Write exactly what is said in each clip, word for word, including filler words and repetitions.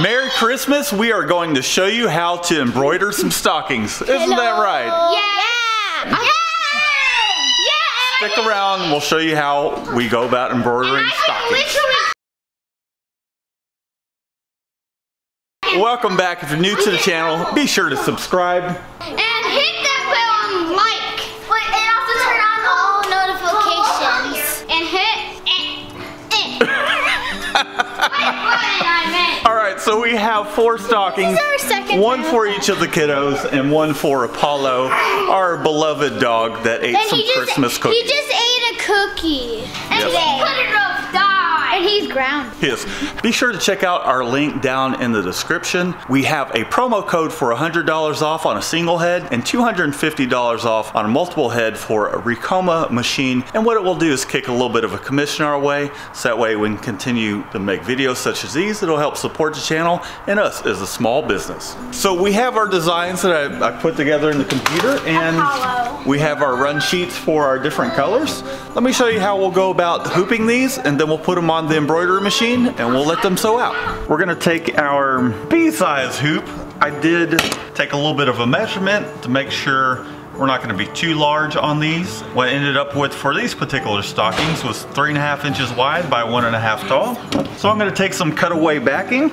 Merry Christmas. We are going to show you how to embroider some stockings. Isn't Hello. that right? Yeah. Yeah. yeah. Stick around. We'll show you how we go about embroidering stockings. Welcome back. If you're new to the channel, be sure to subscribe. And hit that bell and like. Wait, and also turn on all notifications. And hit. And, and. Alright, so we have four stockings. One for each of the kiddos and one for Apollo, our beloved dog that ate and some just, Christmas cookies. He just ate a cookie. And yep. he put it on. And he's grounded. Yes. Be sure to check out our link down in the description. We have a promo code for one hundred dollars off on a single head and two hundred fifty dollars off on a multiple head for a Recoma machine. And what it will do is kick a little bit of a commission our way. So that way we can continue to make videos such as these. It'll help support the channel and us as a small business. So we have our designs that I, I put together in the computer, and Apollo. we have our run sheets for our different colors. Let me show you how we'll go about hooping these, and then we'll put them on the embroidery machine and we'll let them sew out. We're gonna take our pea-size hoop. I did take a little bit of a measurement to make sure we're not gonna be too large on these. What I ended up with for these particular stockings was three and a half inches wide by one and a half tall. So I'm gonna take some cutaway backing,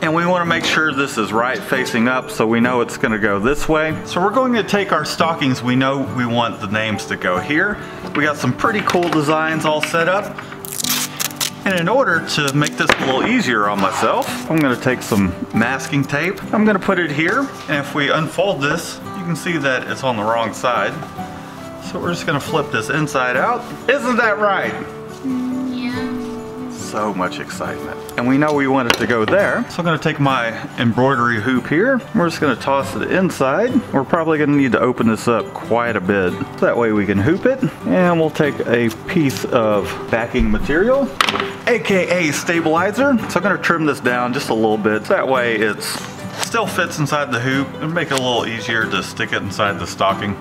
and we wanna make sure this is right facing up so we know it's gonna go this way. So we're going to take our stockings. We know we want the names to go here. We got some pretty cool designs all set up. And in order to make this a little easier on myself, I'm gonna take some masking tape. I'm gonna put it here, and if we unfold this, you can see that it's on the wrong side. So we're just gonna flip this inside out. Isn't that right? Yeah. So much excitement. And we know we want it to go there. So I'm gonna take my embroidery hoop here. We're just gonna toss it inside. We're probably gonna need to open this up quite a bit. That way we can hoop it. And we'll take a piece of backing material, A K A stabilizer. So I'm gonna trim this down just a little bit. That way it still fits inside the hoop and make it a little easier to stick it inside the stocking.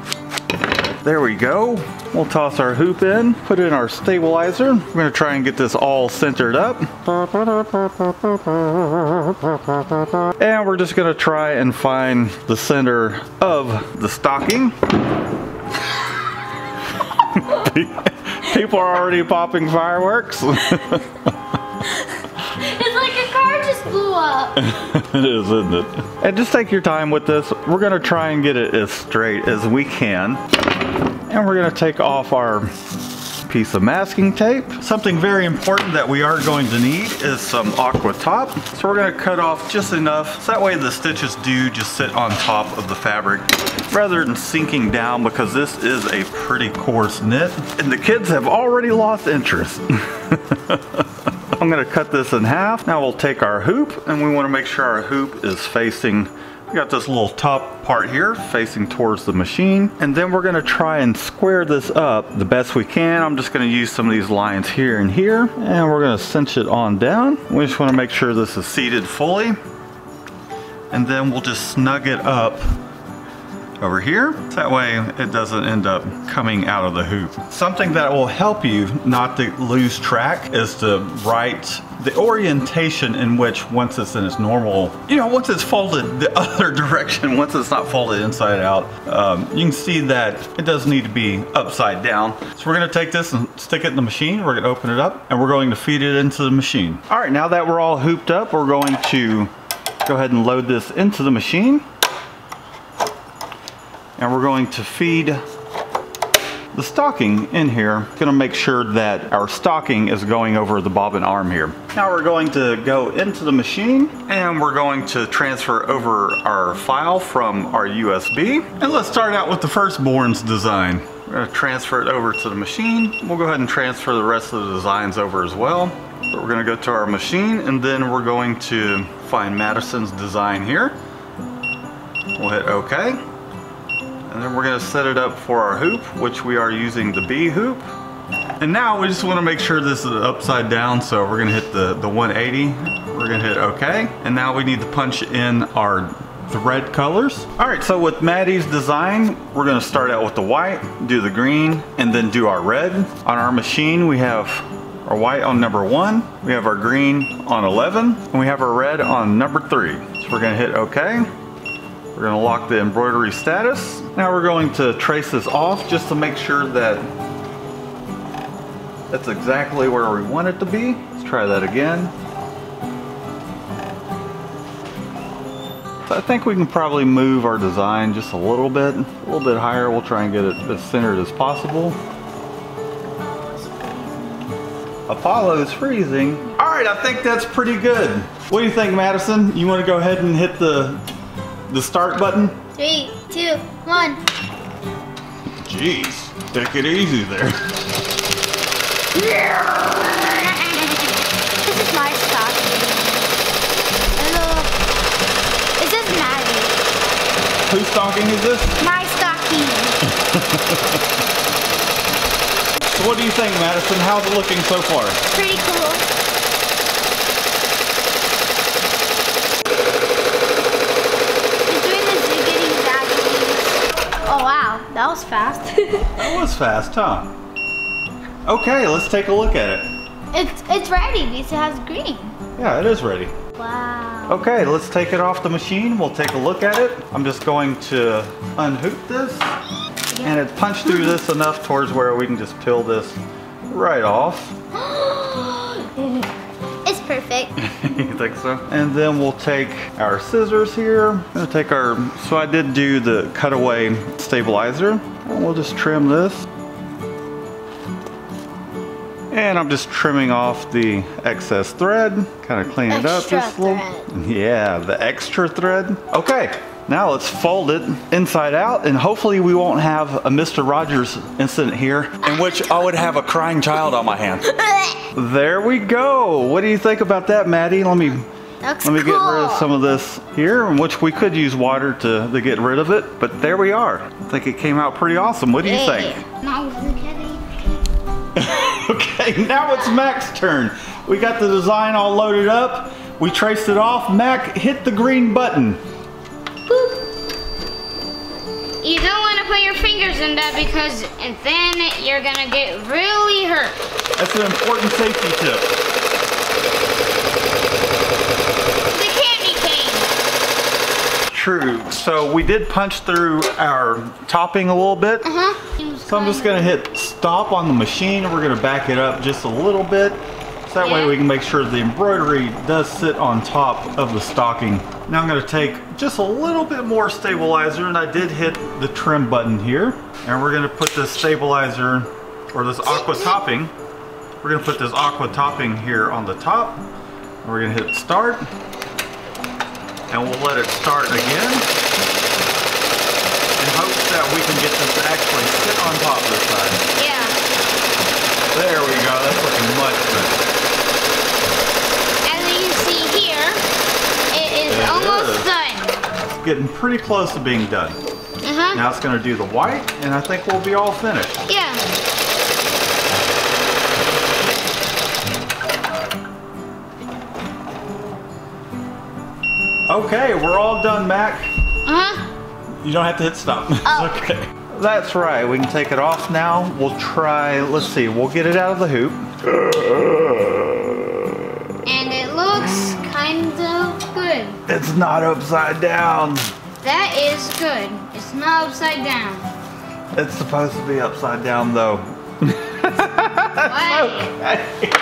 There we go. We'll toss our hoop in, put in our stabilizer. We're gonna try and get this all centered up. And we're just gonna try and find the center of the stocking. People are already popping fireworks. It's like a car just blew up. It is, isn't it? And just take your time with this. We're gonna try and get it as straight as we can. And we're gonna take off our piece of masking tape. Something very important that we are going to need is some aqua top. So we're gonna cut off just enough so that way the stitches do just sit on top of the fabric, rather than sinking down, because this is a pretty coarse knit. And the kids have already lost interest. I'm gonna cut this in half. Now we'll take our hoop, and we wanna make sure our hoop is facing, we got this little top part here facing towards the machine. And then we're gonna try and square this up the best we can. I'm just gonna use some of these lines here and here, and we're gonna cinch it on down. We just wanna make sure this is seated fully. And then we'll just snug it up over here. That way it doesn't end up coming out of the hoop. Something that will help you not to lose track is to write the orientation in which, once it's in its normal, you know, once it's folded the other direction, once it's not folded inside out, um, you can see that it does need to be upside down. So we're gonna take this and stick it in the machine. We're gonna open it up, and we're going to feed it into the machine. All right, now that we're all hooped up, we're going to go ahead and load this into the machine. And we're going to feed the stocking in here. Gonna make sure that our stocking is going over the bobbin arm here. Now we're going to go into the machine, and we're going to transfer over our file from our U S B. And let's start out with the firstborn's design. We're gonna transfer it over to the machine. We'll go ahead and transfer the rest of the designs over as well. But we're gonna go to our machine, and then we're going to find Madison's design here. We'll hit OK. And then we're gonna set it up for our hoop, which we are using the B hoop. And now we just wanna make sure this is upside down, so we're gonna hit the, the one eighty. We're gonna hit okay. And now we need to punch in our thread colors. All right, so with Maddie's design, we're gonna start out with the white, do the green, and then do our red. On our machine, we have our white on number one, we have our green on eleven, and we have our red on number three. So we're gonna hit okay. We're gonna lock the embroidery status. Now we're going to trace this off just to make sure that that's exactly where we want it to be. Let's try that again. So I think we can probably move our design just a little bit, a little bit higher. We'll try and get it as centered as possible. Apollo's freezing. All right, I think that's pretty good. What do you think, Madison? You want to go ahead and hit the the start button? Three, two, one. Jeez, take it easy there. This is my stocking. Is this magic? Whose stocking is this? My stocking. So what do you think, Madison? How's it looking so far? Pretty cool. It's doing the ziggity zaggies. Oh wow, that was fast. That was fast, huh? Okay, let's take a look at it. It's it's ready because it has green. Yeah, it is ready. Wow. Okay, let's take it off the machine. We'll take a look at it. I'm just going to unhoop this. Yep. And it's punched through this enough towards where we can just peel this right off. It's perfect. You think so? And then we'll take our scissors here. I'm gonna take our, so I did do the cutaway stabilizer. And we'll just trim this. And I'm just trimming off the excess thread, kind of clean it up just a little. Yeah, the extra thread. Okay, now let's fold it inside out, and hopefully we won't have a Mister Rogers incident here, in which I would have a crying child on my hands. There we go. What do you think about that, Maddie? Let me That's let me cool. get rid of some of this here, in which we could use water to, to get rid of it. But there we are. I think it came out pretty awesome. What do you hey. think? Now look at it. Okay, now it's Mac's turn. We got the design all loaded up. We traced it off. Mac, hit the green button. Boop. You don't want to put your fingers in that because and then you're going to get really hurt. That's an important safety tip. The candy cane. True. So we did punch through our topping a little bit. Uh-huh. So I'm just gonna hit stop on the machine, and we're gonna back it up just a little bit. So that yeah. way we can make sure the embroidery does sit on top of the stocking. Now I'm gonna take just a little bit more stabilizer, and I did hit the trim button here. And we're gonna put this stabilizer, or this aqua topping, we're gonna put this aqua topping here on the top. And we're gonna hit start. And we'll let it start again. Hopes that we can get this to actually sit on top this time. Yeah. There we go. That's looking much better. As you see here, it is it almost is. done. It's getting pretty close to being done. Uh-huh. Now it's going to do the white, and I think we'll be all finished. Yeah. Okay, we're all done, Mac. Uh-huh. You don't have to hit stop. Oh. Okay. That's right, we can take it off now. We'll try, let's see, we'll get it out of the hoop. And it looks kind of good. It's not upside down. That is good. It's not upside down. It's supposed to be upside down though. Why? Okay.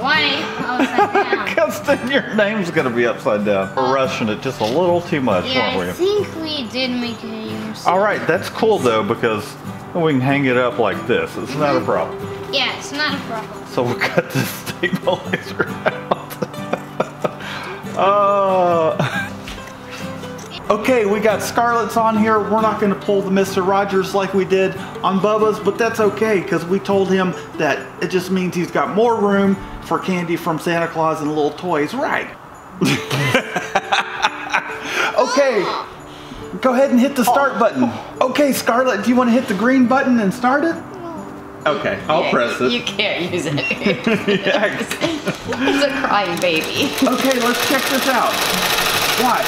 Why upside down? Because then your name's gonna be upside down. We're rushing it just a little too much, yeah, weren't we? I think we did make it. Alright, that's cool though, because we can hang it up like this. It's not a problem. Yeah, it's not a problem. So we'll cut this stabilizer out. uh, Okay, we got Scarlett's on here. We're not gonna pull the Mister Rogers like we did on Bubba's, but that's okay, because we told him that it just means he's got more room for candy from Santa Claus and little toys, right? Okay, go ahead and hit the start button. Okay, Scarlett, do you wanna hit the green button and start it? Okay, I'll yeah, press it. You can't use it. It's a crying baby. Okay, let's check this out. Watch.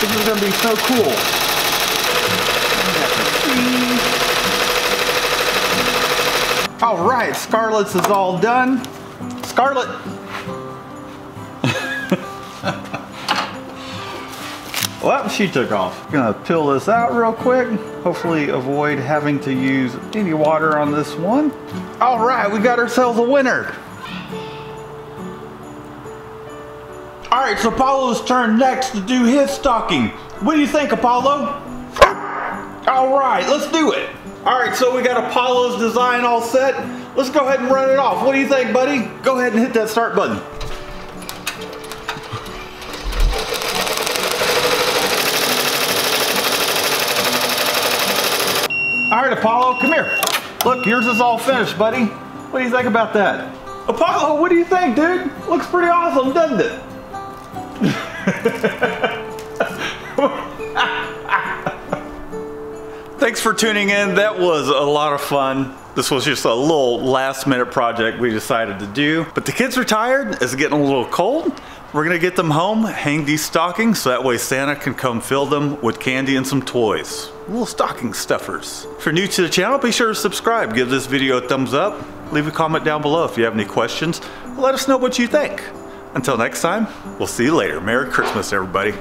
This is gonna be so cool. All right, Scarlett's is all done. Scarlett! Well, she took off. I'm gonna peel this out real quick. Hopefully avoid having to use any water on this one. All right, we got ourselves a winner. All right, so Apollo's turn next to do his stocking. What do you think, Apollo? All right, let's do it. All right, so we got Apollo's design all set. Let's go ahead and run it off. What do you think, buddy? Go ahead and hit that start button. All right, Apollo, come here. Look, yours is all finished, buddy. What do you think about that? Apollo, what do you think, dude? Looks pretty awesome, doesn't it? Thanks for tuning in. That was a lot of fun. This was just a little last minute project we decided to do. But the kids are tired. It's getting a little cold. We're gonna get them home, hang these stockings, so that way Santa can come fill them with candy and some toys. Little stocking stuffers. If you're new to the channel, be sure to subscribe. Give this video a thumbs up. Leave a comment down below if you have any questions. Let us know what you think. Until next time, we'll see you later. Merry Christmas, everybody.